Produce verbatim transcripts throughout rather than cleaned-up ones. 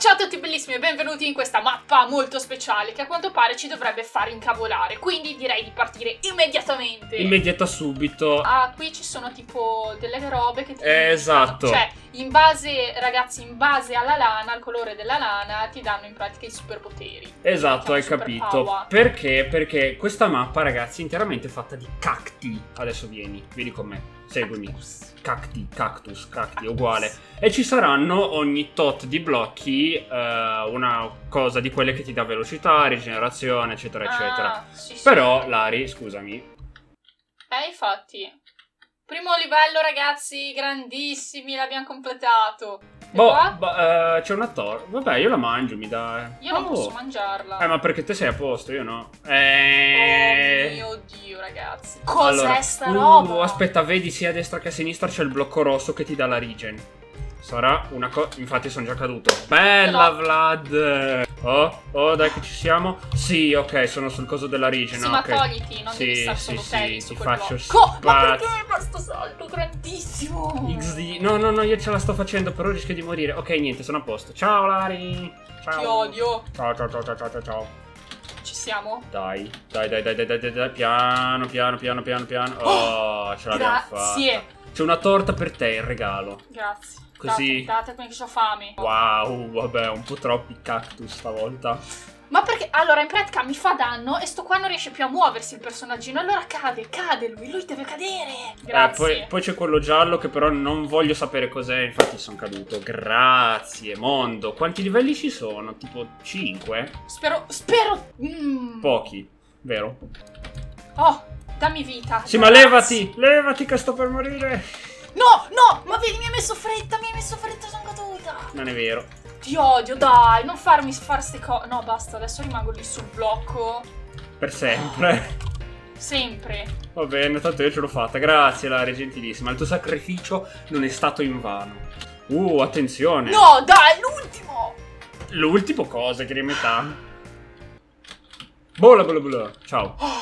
Ciao a tutti bellissimi e benvenuti in questa mappa molto speciale che a quanto pare ci dovrebbe far incavolare, quindi direi di partire immediatamente. Immediata subito. Ah, qui ci sono tipo delle robe che ti... Eh, esatto. Cioè, in base, ragazzi, in base alla lana, al colore della lana, ti danno in pratica i superpoteri. Esatto, hai capito. Power. Perché? Perché questa mappa, ragazzi, è interamente fatta di cacti. Adesso vieni, vieni con me. Seguimi. Cactus. Cacti, cactus, cacti, cactus. Uguale. E ci saranno ogni tot di blocchi, eh, una cosa di quelle che ti dà velocità, rigenerazione, eccetera, ah, eccetera. Sì, però, sì. Lari, scusami. Eh, infatti. Primo livello, ragazzi, grandissimi, l'abbiamo completato. E boh, boh eh, c'è una torre. Vabbè, io la mangio, mi dà... Io oh. non posso mangiarla. Eh, ma perché te sei a posto, io no. Eh... Oh mio Dio, ragazzi. Cos'è allora, sta uh, roba? Aspetta, vedi sia a destra che a sinistra c'è il blocco rosso che ti dà la regen. Sarà una cosa... Infatti sono già caduto. Bella, no. Vlad! Oh, oh, dai che ci siamo. Sì, ok, sono sul coso della regen. Sì, no, ma okay. Togliti, non sì, devi stare solo sì, te sì, ti faccio blocco. Ma perché questo salto grandissimo? X D. No, no, no, io ce la sto facendo, però rischio di morire. Ok, niente, sono a posto. Ciao, Lari. Ciao. Ti odio. Ciao, ciao, ciao, ciao, ciao, ciao. Ci siamo? Dai, dai, dai, dai, dai, dai, dai, dai. Piano, piano, piano, piano, piano. Oh, oh ce l'abbiamo fatta. C'è una torta per te, il regalo. Grazie. Così. Date, perché ho fame. Wow, vabbè, un po' troppi cactus stavolta. Ma perché? Allora, in pratica mi fa danno e sto qua non riesce più a muoversi il personaggino. Allora cade, cade lui, lui deve cadere. Grazie. Eh, poi poi c'è quello giallo che però non voglio sapere cos'è, infatti sono caduto. Grazie, mondo. Quanti livelli ci sono? Tipo cinque? Spero, spero... Mm. Pochi, vero? Oh, dammi vita. Sì, ragazzi. Ma levati, levati che sto per morire. No, no, ma vedi, mi hai messo fretta, mi hai messo fretta, sono caduta. Non è vero. Ti odio, dai, non farmi fare ste cose. No, basta, adesso rimango lì sul blocco. Per sempre. Oh. Sempre. Va bene, tanto io ce l'ho fatta, grazie Lari, gentilissima. Il tuo sacrificio non è stato invano. Uh, attenzione. No, dai, l'ultimo. L'ultimo cosa, che è metà. Bola, bola, bola, ciao. Oh,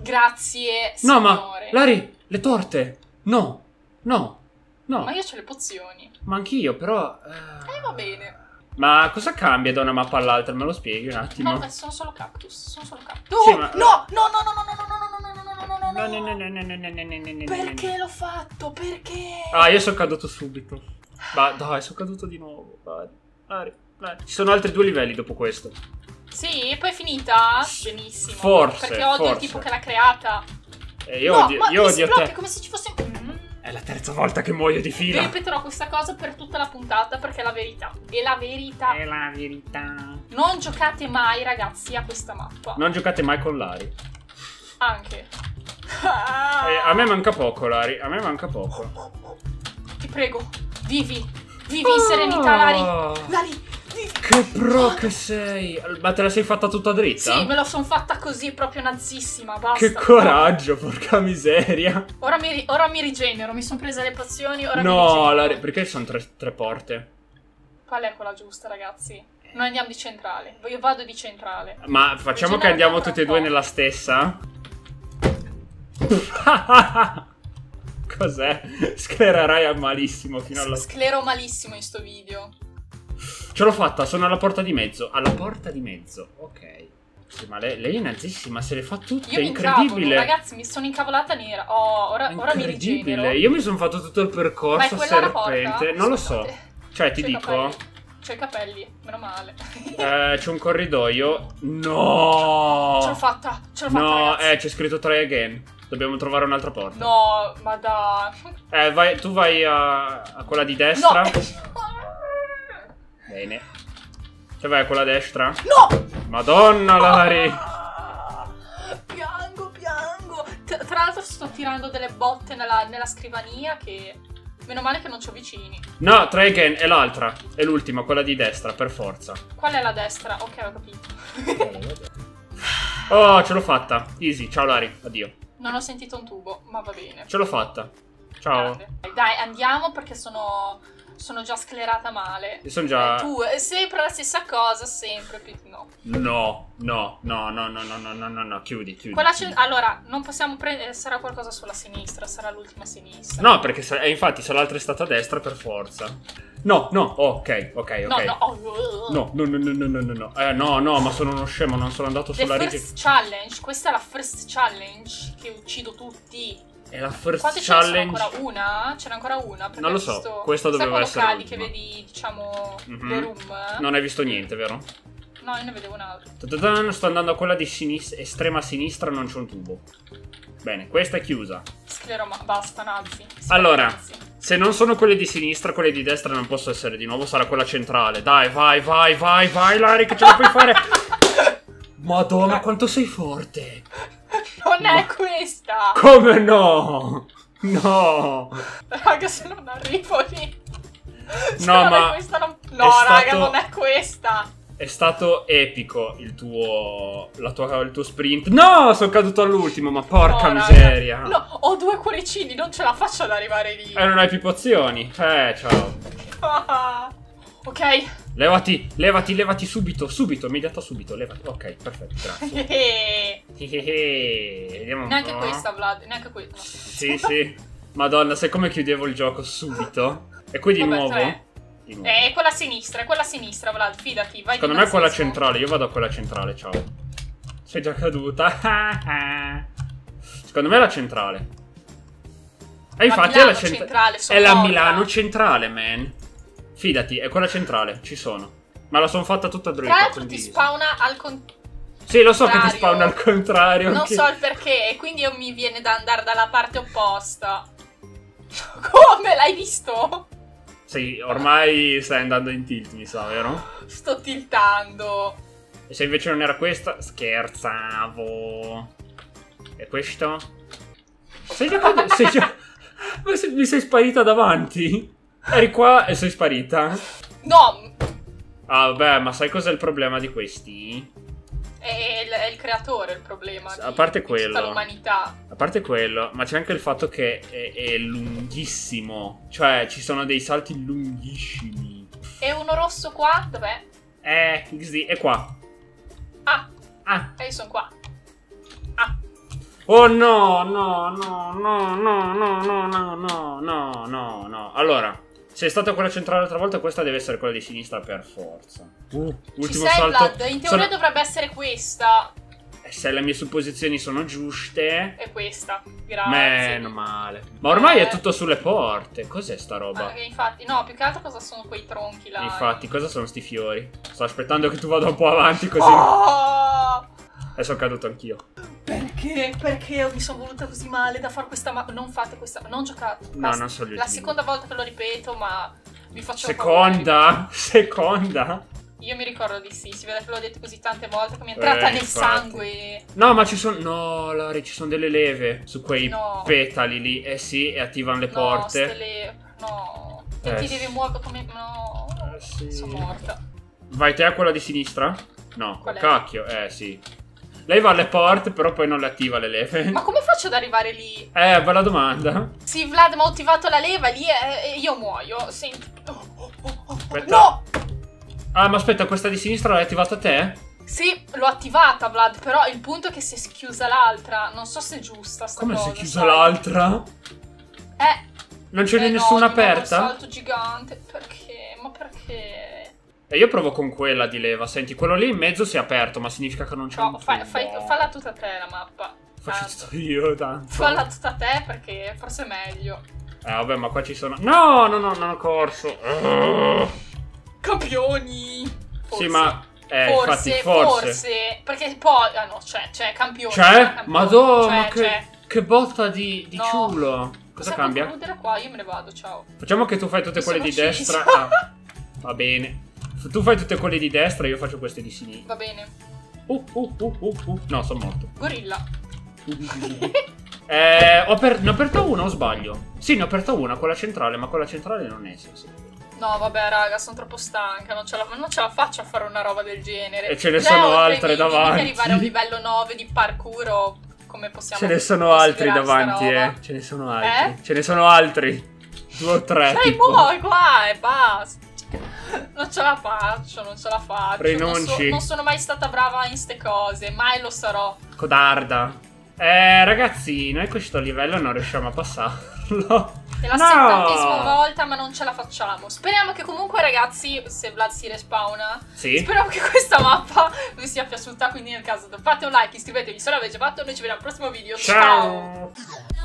grazie, signore. No, ma, Lari, le torte, no. No, no. Ma io c'ho le pozioni. Ma anch'io, però... Eh... eh, va bene. Ma cosa cambia da una mappa all'altra? Me lo spieghi un attimo? No, sono solo cactus, sono solo cactus. Sì, oh, ma... No, no, no, no, no, no, no, no, no, no, no, no, no, no, no, no, no, no, no, no, no, perché l'ho fatto? Perché? Ah, io sono caduto subito. Ma dai, sono caduto di nuovo. Vai, vai, vai. Ci sono altri due livelli dopo questo. Sì, e poi è finita? Benissimo. Forse, perché odio forse. Il tipo che l'ha creata. Eh, io no, odio, ma io mi odio si blocca, come se ci fosse... È la terza volta che muoio di fila. Io ripeterò questa cosa per tutta la puntata perché è la verità. È la verità. È la verità. Non giocate mai, ragazzi, a questa mappa. Non giocate mai con Lari. Anche. eh, a me manca poco, Lari. A me manca poco. Ti prego, vivi. Vivi oh. in serenità, Lari. Lari. Che pro che sei! Ma te la sei fatta tutta dritta? Sì, me la sono fatta così, proprio nazissima, basta. Che coraggio, porca miseria. Ora mi, ora mi rigenero, mi sono presa le pozioni, ora no, mi rigenero. La, perché ci sono tre, tre porte? Qual è quella giusta, ragazzi? Noi andiamo di centrale, io vado di centrale. Ma facciamo rigenero che andiamo tutti e due nella stessa? Cos'è? Sclererai malissimo fino alla... Sclero malissimo in sto video. Ce l'ho fatta, sono alla porta di mezzo. Alla porta di mezzo, ok. Sì, ma lei, lei è nazissima, se le fa tutte. Io è incredibile. Incavolo, ragazzi, mi sono incavolata nera. Oh, ora, ora mi rigenero. Io mi sono fatto tutto il percorso a serpente. Non lo so. Cioè, ti dico. C'ho i capelli, meno male. eh, c'è un corridoio. No! Ce l'ho fatta, ce l'ho fatta. No, ragazzi. eh, c'è scritto try again. Dobbiamo trovare un'altra porta. No, ma da. Eh, vai, tu vai a, a quella di destra. No. Bene. Cioè vai a quella destra? No! Madonna, Lari! Ah, piango, piango. T tra l'altro sto tirando delle botte nella, nella scrivania che... Meno male che non c'ho vicini. No, try again è l'altra. È l'ultima, quella di destra, per forza. Qual è la destra? Ok, ho capito. Oh, ce l'ho fatta. Easy, ciao Lari, addio. Non ho sentito un tubo, ma va bene. Ce l'ho fatta. Ciao. Grande. Dai, andiamo perché sono... sono già sclerata male. E sono già... Eh, tu, è sempre la stessa cosa, sempre, no. No, no, no, no, no, no, no, no, no, chiudi, chiudi. Quella chiudi. Allora, non possiamo prendere... Sarà qualcosa sulla sinistra, sarà l'ultima sinistra. No, perché sa... eh, infatti se l'altra è stata a destra per forza. No, no, ok, ok, ok. No, no, no, no, no, no, no, no, no. Eh, no, no, ma sono uno scemo, non sono andato sulla riga. First challenge, questa è la first challenge che uccido tutti. È la first Quante challenge. Quante ce n'è ancora una? Ce n'è ancora una? Non lo so, visto... questa doveva essere cali che vedi, diciamo, mm-hmm. le room? Non hai visto niente, vero? No, io ne vedevo un'altra. Sto andando a quella di sinistra, estrema sinistra, non c'è un tubo. Bene, questa è chiusa. Scleroma, basta, nazzi. Allora... Nazzi. Se non sono quelle di sinistra, quelle di destra non posso essere di nuovo, sarà quella centrale. Dai, vai, vai, vai, vai, Lari, che ce la puoi fare. Madonna, quanto sei forte. Non Ma... è questa. Come no? No. Raga, se non arrivo lì. Se no, non ma... è questa, non... No, è raga, stato... non è questa. È stato epico il tuo, la tua, il tuo sprint. No, sono caduto all'ultimo, ma porca no, miseria. No, ho due cuoricini, non ce la faccio ad arrivare lì. Eh, non hai più pozioni. Eh, ciao. Ah, ok. Levati, levati, levati subito, subito, immediata subito, levati. Ok, perfetto, grazie. Vediamo un neanche po'. Questa, Vlad, neanche questa. Sì, sì. Madonna, sai come chiudevo il gioco subito? E qui di Vabbè, nuovo... Tre. Eh, quella a sinistra, quella a sinistra, Vlad, fidati, vai. Secondo me è quella centrale, io vado a quella centrale, ciao. Sei già caduta. Secondo me è la centrale. E infatti è la centra centrale. È la Milano centrale, man. Fidati, è quella centrale, ci sono. Ma la sono fatta tutta dritta. Tra l'altro ti spawna al contrario. Sì, lo so che ti spawna al contrario. Non so il perché, quindi io mi viene da andare dalla parte opposta. Come, l'hai visto? Sei, ormai stai andando in tilt, mi sa, vero? Sto tiltando. E se invece non era questa? Scherzavo. E questo? Sei già caduta? Sei già... Ma se, mi sei sparita davanti? Eri qua e sei sparita? No! Ah, vabbè, ma sai cos'è il problema di questi? È il, è il creatore il problema. A parte di, quello, l'umanità. A parte quello, ma c'è anche il fatto che è, è lunghissimo. Cioè, ci sono dei salti lunghissimi. E uno rosso qua? Dov'è? Eh, X D, è qua. Ah, ah. E io sono qua. Ah. Oh no, no, no, no, no, no, no, no, no, no, no, no. Allora. Se è stata quella centrale l'altra volta, questa deve essere quella di sinistra per forza. Uh, ultimo Ci sei, salto. Vlad? In teoria sono... dovrebbe essere questa. E se le mie supposizioni sono giuste... È questa, grazie. Meno male. Ma ormai eh. è tutto sulle porte. Cos'è sta roba? Eh, infatti, no, più che altro cosa sono quei tronchi là. Infatti, eh. cosa sono sti fiori? Sto aspettando che tu vada un po' avanti così. Oh! E sono caduto anch'io. Perché? Perché mi sono voluta così male da fare questa... Ma non fate questa... Non giocate. No, non so. La seconda volta che lo ripeto, ma... Vi faccio Seconda? Seconda? Io mi ricordo di sì. Si vede che l'ho detto così tante volte che mi è entrata eh, nel infatti. sangue. No, ma ci sono... No, Lari, ci sono delle leve su quei no. petali lì. Eh sì, e attivano le no, porte. No, le... No. Eh. E ti devi muovere come... No. Eh, sì. Sono morta. Vai te a quella di sinistra? No. Qual Cacchio. È? Eh, sì. Lei va alle porte, però poi non le attiva le leve. Ma come faccio ad arrivare lì? Eh, bella domanda. Sì, Vlad, ma ho attivato la leva lì e eh, io muoio. Senti. Oh, oh, oh, oh. No! Ah, ma aspetta, questa di sinistra l'hai attivata te? Sì, l'ho attivata, Vlad, però il punto è che si è chiusa l'altra. Non so se è giusta sta come cosa. Come si è chiusa l'altra? Eh. Non ce n'è eh nessuna no, aperta? No, un salto gigante. Perché? Ma perché... E io provo con quella di leva. Senti, quello lì in mezzo si è aperto, ma significa che non c'è no, un fai, fai, falla tutta te la mappa. Faccio io tanto. Falla tutta te perché forse è meglio. Eh vabbè, ma qua ci sono... No, no, no, non ho corso. Campioni. Forse. Sì, ma... Eh, forse, infatti, forse, forse. Perché poi... Ah no, c'è, c'è, campioni. C'è? Madonna, ma che, che botta di, di no. ciulo. Cosa cambia? Possiamo chiudere qua, io me ne vado, ciao. Facciamo che tu fai tutte Mi quelle di uccisa. destra. Ah, va bene. Tu fai tutte quelle di destra e io faccio queste di sinistra. Va bene. Uh, uh, uh, uh, uh. No, sono morto. Gorilla. eh, ho ne ho aperta una o sbaglio? Sì, ne ho aperta una, quella centrale, ma quella centrale non è sensibile. No, vabbè, raga, sono troppo stanca. Non ce, la, non ce la faccio a fare una roba del genere. E ce ne Leo, sono altre davanti. Devi arrivare a un livello nove di parkour o come possiamo... Ce ne sono altri davanti, eh. Ce ne sono altri. Eh? Ce ne sono altri. Due o tre. Dai, poi qua e basta. Non ce la faccio, non ce la faccio. Non, so, non sono mai stata brava in ste cose, mai lo sarò. Codarda. Eh, ragazzi, noi questo livello non riusciamo a passarlo. È la settantesima volta, ma non ce la facciamo. Speriamo che comunque, ragazzi, se Vlad si respawna, sì. Speriamo che questa mappa vi sia piaciuta, quindi nel caso fate un like, iscrivetevi se non l'avete fatto, noi ci vediamo al prossimo video. Ciao! Ciao.